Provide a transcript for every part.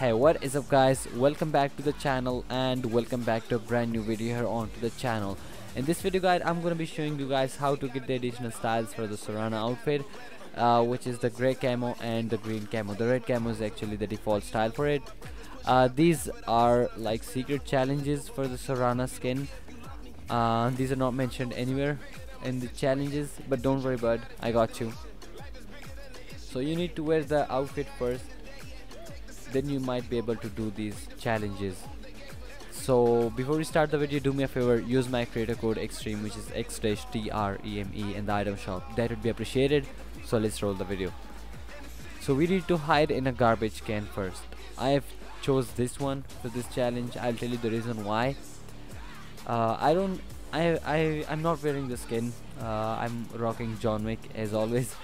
Hey, what is up guys, welcome back to the channel and welcome back to a brand new video here on to the channel. In this video guide I'm going to be showing you guys how to get the additional styles for the Sorana outfit, which is the gray camo and the green camo. The red camo is actually the default style for it. These are like secret challenges for the Sorana skin. These are not mentioned anywhere in the challenges, but don't worry bud, I got you. So you need to wear the outfit first, then you might be able to do these challenges. So before we start the video, do me a favor, use my creator code Xtreme, which is X-T-R-E-M-E in the item shop. That would be appreciated. So let's roll the video. So we need to hide in a garbage can first. I have chose this one for this challenge. I'll tell you the reason why. I'm not wearing the skin. I'm rocking John Wick as always,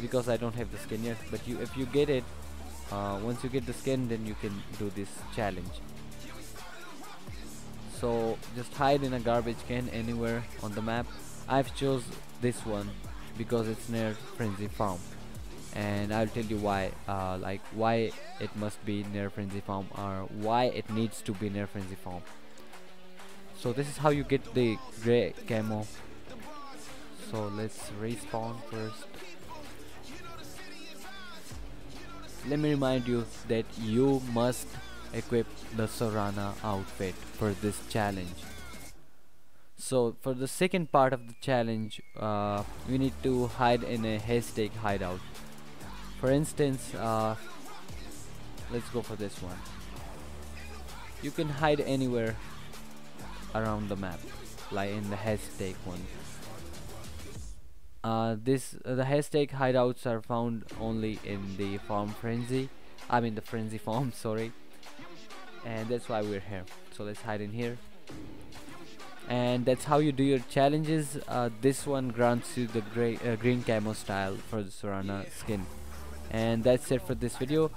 because I don't have the skin yet. But if you get it, once you get the skin, then you can do this challenge. So just hide in a garbage can anywhere on the map. I've chose this one because it's near Frenzy Farm, and I'll tell you why, like why it must be near Frenzy Farm or why it needs to be near Frenzy Farm. So this is how you get the gray camo. So let's respawn first. Let me remind you that you must equip the Sorana outfit for this challenge. So for the second part of the challenge, we need to hide in a hashtag hideout. For instance, let's go for this one. You can hide anywhere around the map, like in the hashtag one. The hashtag hideouts are found only in the Frenzy Farm, sorry, and that's why we're here. So let's hide in here, and that's how you do your challenges. This one grants you the green camo style for the Sorana skin, and that's it for this video.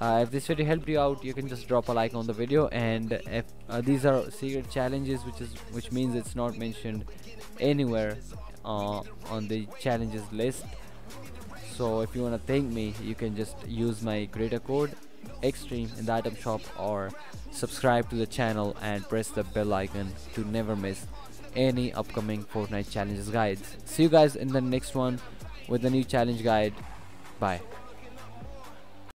If this video helped you out, you can just drop a like on the video, and if these are secret challenges, which means it's not mentioned anywhere on the challenges list. So if you want to thank me, you can just use my creator code Xtreme in the item shop, or subscribe to the channel and press the bell icon to never miss any upcoming Fortnite challenges guides. See you guys in the next one with a new challenge guide. Bye.